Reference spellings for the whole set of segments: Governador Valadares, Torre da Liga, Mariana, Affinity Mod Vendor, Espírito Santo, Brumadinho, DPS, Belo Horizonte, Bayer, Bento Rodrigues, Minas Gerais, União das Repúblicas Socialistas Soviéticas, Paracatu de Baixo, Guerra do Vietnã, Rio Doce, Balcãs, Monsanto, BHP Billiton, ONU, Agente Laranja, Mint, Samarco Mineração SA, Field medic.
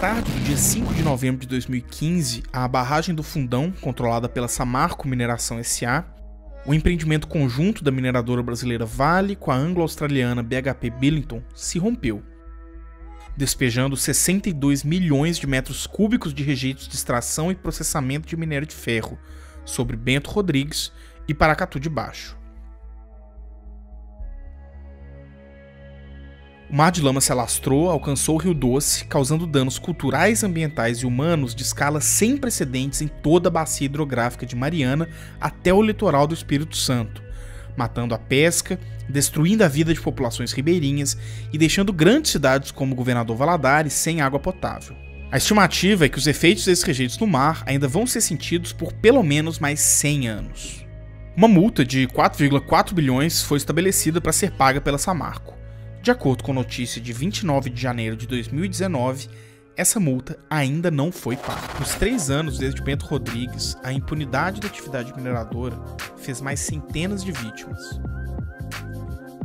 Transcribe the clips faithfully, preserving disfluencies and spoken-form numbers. tarde do dia cinco de novembro de dois mil e quinze, a barragem do Fundão, controlada pela Samarco Mineração S A, o empreendimento conjunto da mineradora brasileira Vale com a anglo-australiana B H P Billiton, se rompeu, despejando sessenta e dois milhões de metros cúbicos de rejeitos de extração e processamento de minério de ferro sobre Bento Rodrigues e Paracatu de Baixo. O mar de lama se alastrou, alcançou o Rio Doce, causando danos culturais, ambientais e humanos de escala sem precedentes em toda a bacia hidrográfica de Mariana até o litoral do Espírito Santo, matando a pesca, destruindo a vida de populações ribeirinhas e deixando grandes cidades como Governador Valadares sem água potável. A estimativa é que os efeitos desses rejeitos no mar ainda vão ser sentidos por pelo menos mais cem anos. Uma multa de quatro vírgula quatro bilhões foi estabelecida para ser paga pela Samarco. De acordo com notícia de vinte e nove de janeiro de dois mil e dezenove, essa multa ainda não foi paga. Nos três anos desde Bento Rodrigues, a impunidade da atividade mineradora fez mais centenas de vítimas.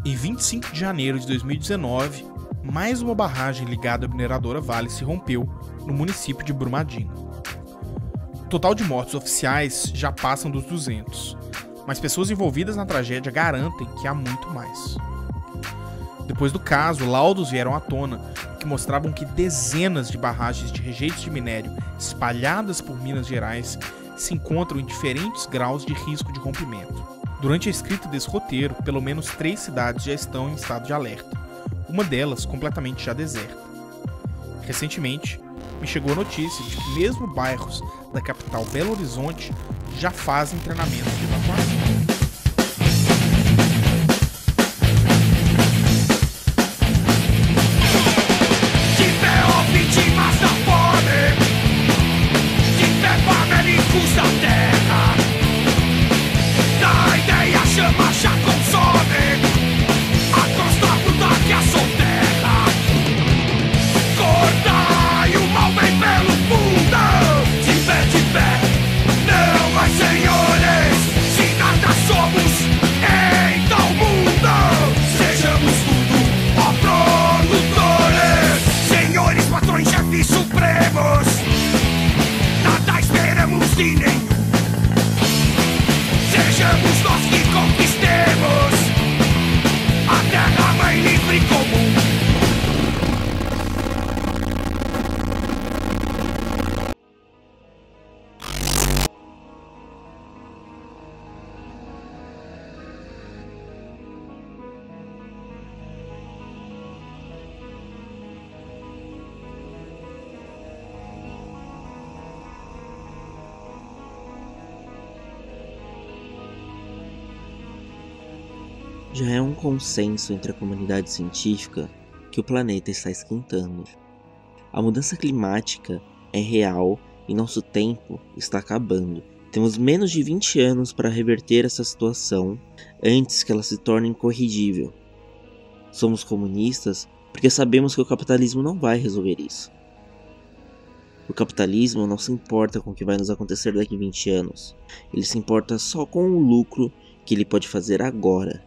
Em vinte e cinco de janeiro de dois mil e dezenove, mais uma barragem ligada à mineradora Vale se rompeu no município de Brumadinho. O total de mortos oficiais já passam dos duzentos, mas pessoas envolvidas na tragédia garantem que há muito mais. Depois do caso, laudos vieram à tona que mostravam que dezenas de barragens de rejeitos de minério espalhadas por Minas Gerais se encontram em diferentes graus de risco de rompimento. Durante a escrita desse roteiro, pelo menos três cidades já estão em estado de alerta, uma delas completamente já deserta. Recentemente, me chegou a notícia de que mesmo bairros da capital Belo Horizonte já fazem treinamentos de evacuação. Já é um consenso entre a comunidade científica que o planeta está esquentando. A mudança climática é real e nosso tempo está acabando. Temos menos de vinte anos para reverter essa situação antes que ela se torne incorrigível. Somos comunistas porque sabemos que o capitalismo não vai resolver isso. O capitalismo não se importa com o que vai nos acontecer daqui a vinte anos. Ele se importa só com o lucro que ele pode fazer agora.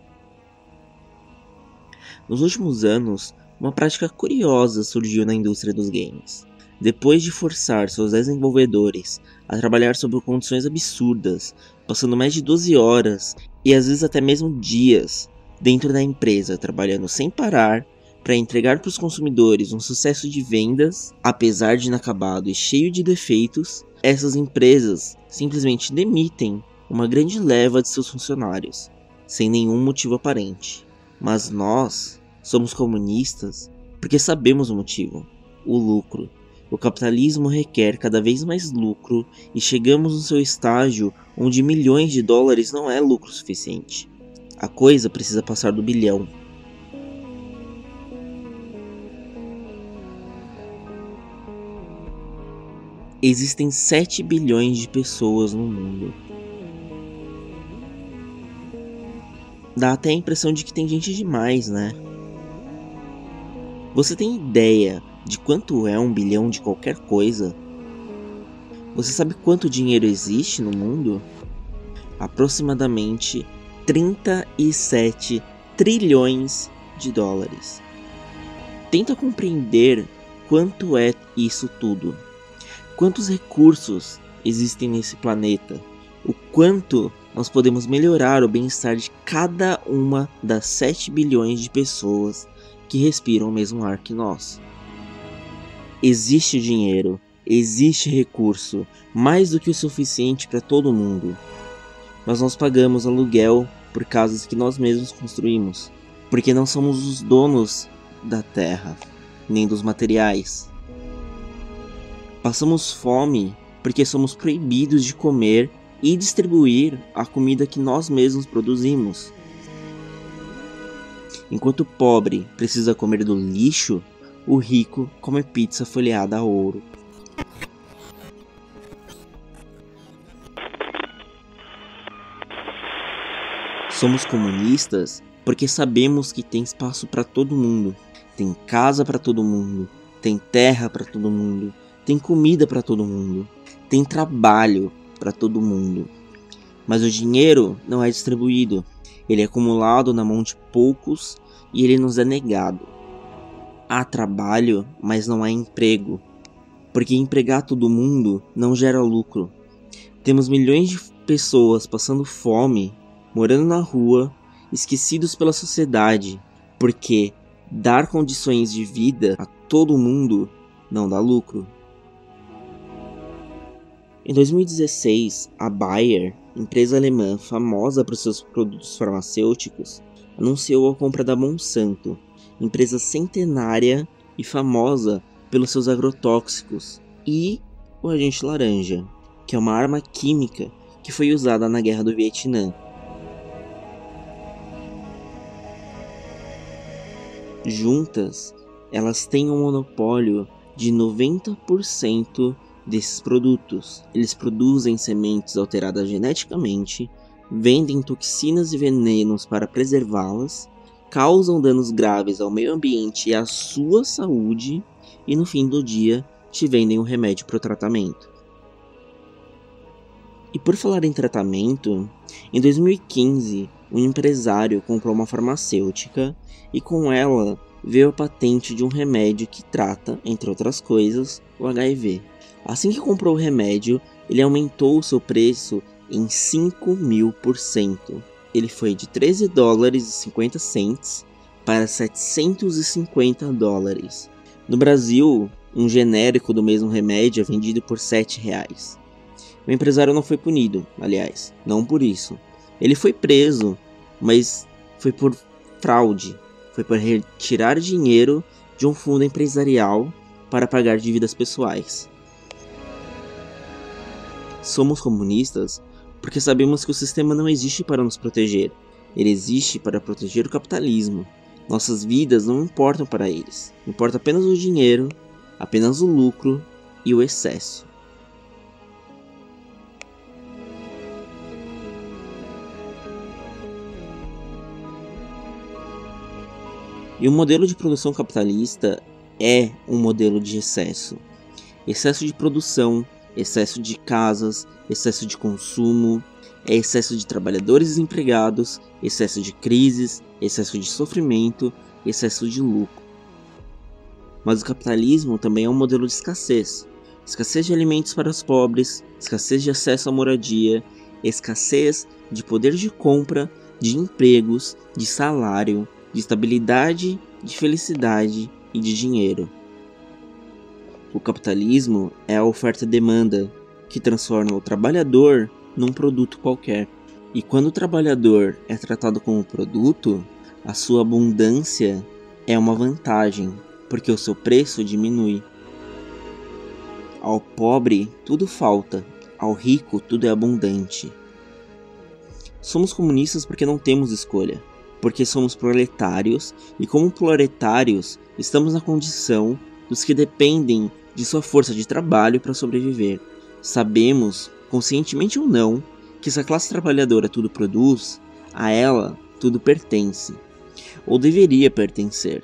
Nos últimos anos, uma prática curiosa surgiu na indústria dos games. Depois de forçar seus desenvolvedores a trabalhar sob condições absurdas, passando mais de doze horas e às vezes até mesmo dias dentro da empresa, trabalhando sem parar para entregar para os consumidores um sucesso de vendas, apesar de inacabado e cheio de defeitos, essas empresas simplesmente demitem uma grande leva de seus funcionários, sem nenhum motivo aparente. Mas nós somos comunistas porque sabemos o motivo, o lucro. O capitalismo requer cada vez mais lucro e chegamos no seu estágio onde milhões de dólares não é lucro suficiente. A coisa precisa passar do bilhão. Existem sete bilhões de pessoas no mundo. Dá até a impressão de que tem gente demais, né? Você tem ideia de quanto é um bilhão de qualquer coisa? Você sabe quanto dinheiro existe no mundo? Aproximadamente trinta e sete trilhões de dólares. Tenta compreender quanto é isso tudo? Quantos recursos existem nesse planeta? O quanto nós podemos melhorar o bem-estar de cada uma das sete bilhões de pessoas que respiram o mesmo ar que nós? Existe dinheiro, existe recurso, mais do que o suficiente para todo mundo. Mas nós pagamos aluguel por casas que nós mesmos construímos, porque não somos os donos da terra, nem dos materiais. Passamos fome porque somos proibidos de comer e distribuir a comida que nós mesmos produzimos. Enquanto o pobre precisa comer do lixo, o rico come pizza folheada a ouro. Somos comunistas porque sabemos que tem espaço para todo mundo. Tem casa para todo mundo, tem terra para todo mundo, tem comida para todo mundo, tem trabalho para todo mundo. Mas o dinheiro não é distribuído, ele é acumulado na mão de poucos e ele nos é negado. Há trabalho, mas não há emprego, porque empregar todo mundo não gera lucro. Temos milhões de pessoas passando fome, morando na rua, esquecidos pela sociedade, porque dar condições de vida a todo mundo não dá lucro. Em dois mil e dezesseis, a Bayer, empresa alemã famosa por seus produtos farmacêuticos, anunciou a compra da Monsanto, empresa centenária e famosa pelos seus agrotóxicos, e o Agente Laranja, que é uma arma química que foi usada na Guerra do Vietnã. Juntas, elas têm um monopólio de noventa por cento desses produtos. Eles produzem sementes alteradas geneticamente, vendem toxinas e venenos para preservá-las, causam danos graves ao meio ambiente e à sua saúde, e no fim do dia te vendem um remédio para o tratamento. E por falar em tratamento, em dois mil e quinze, um empresário comprou uma farmacêutica e com ela veio a patente de um remédio que trata, entre outras coisas, o agá i vê. Assim que comprou o remédio, ele aumentou o seu preço em cinco mil por cento. Ele foi de treze dólares e cinquenta cents para setecentos e cinquenta dólares. No Brasil, um genérico do mesmo remédio é vendido por sete reais. O empresário não foi punido, aliás, não por isso. Ele foi preso, mas foi por fraude. Foi por retirar dinheiro de um fundo empresarial para pagar dívidas pessoais. Somos comunistas porque sabemos que o sistema não existe para nos proteger. Ele existe para proteger o capitalismo. Nossas vidas não importam para eles. Importa apenas o dinheiro, apenas o lucro e o excesso. E o modelo de produção capitalista é um modelo de excesso. Excesso de produção, excesso de casas, excesso de consumo, é excesso de trabalhadores desempregados, excesso de crises, excesso de sofrimento, excesso de lucro. Mas o capitalismo também é um modelo de escassez. Escassez de alimentos para os pobres, escassez de acesso à moradia, escassez de poder de compra, de empregos, de salário, de estabilidade, de felicidade e de dinheiro. O capitalismo é a oferta e demanda, que transforma o trabalhador num produto qualquer. E quando o trabalhador é tratado como produto, a sua abundância é uma vantagem, porque o seu preço diminui. Ao pobre, tudo falta, ao rico, tudo é abundante. Somos comunistas porque não temos escolha. Porque somos proletários e, como proletários, estamos na condição dos que dependem de sua força de trabalho para sobreviver. Sabemos, conscientemente ou não, que se a classe trabalhadora tudo produz, a ela tudo pertence, ou deveria pertencer.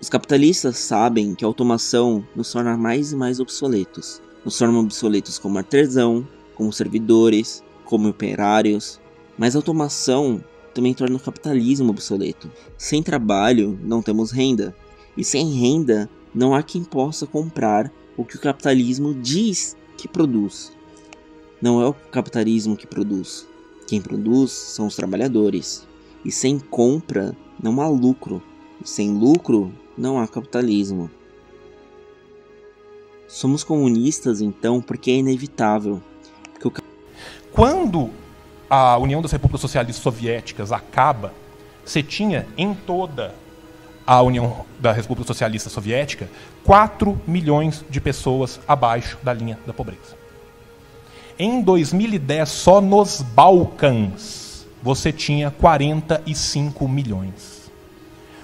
Os capitalistas sabem que a automação nos torna mais e mais obsoletos. Nos torna obsoletos como artesão, como servidores, como operários, mas a automação também torna o capitalismo obsoleto. Sem trabalho, não temos renda. E sem renda, não há quem possa comprar o que o capitalismo diz que produz. Não é o capitalismo que produz. Quem produz são os trabalhadores. E sem compra, não há lucro. E sem lucro, não há capitalismo. Somos comunistas, então, porque é inevitável. Porque o cap... Quando a União das Repúblicas Socialistas Soviéticas acaba, você tinha em toda a União da República Socialista Soviética quatro milhões de pessoas abaixo da linha da pobreza. Em dois mil e dez, só nos Balcãs, você tinha quarenta e cinco milhões.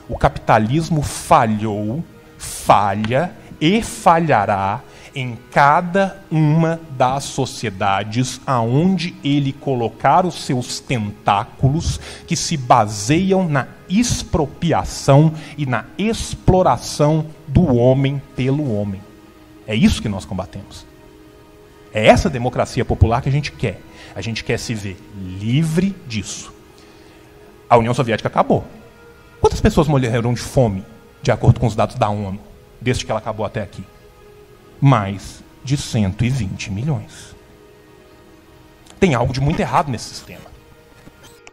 O capitalismo falhou, falha e falhará em cada uma das sociedades aonde ele colocar os seus tentáculos, que se baseiam na expropriação e na exploração do homem pelo homem. É isso que nós combatemos. É essa democracia popular que a gente quer. A gente quer se ver livre disso. A União Soviética acabou. Quantas pessoas morreram de fome, de acordo com os dados da ONU, desde que ela acabou até aqui? Mais de cento e vinte milhões. Tem algo de muito errado nesse sistema.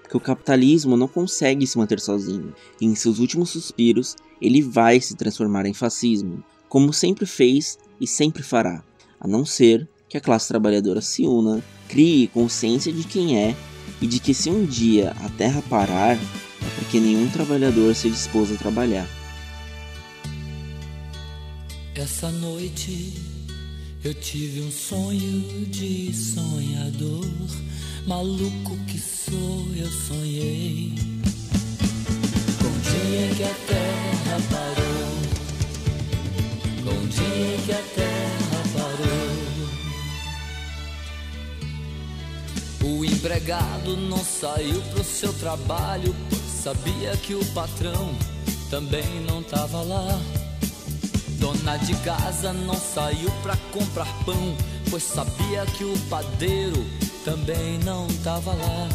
Porque o capitalismo não consegue se manter sozinho. E em seus últimos suspiros, ele vai se transformar em fascismo, como sempre fez e sempre fará, a não ser que a classe trabalhadora se una, crie consciência de quem é e de que se um dia a terra parar, é porque nenhum trabalhador se dispôs a trabalhar. Essa noite eu tive um sonho de sonhador, maluco que sou, eu sonhei com o dia que a terra parou, com o dia que a terra parou. O empregado não saiu pro seu trabalho, sabia que o patrão também não tava lá. Dona de casa não saiu pra comprar pão, pois sabia que o padeiro também não tava lá.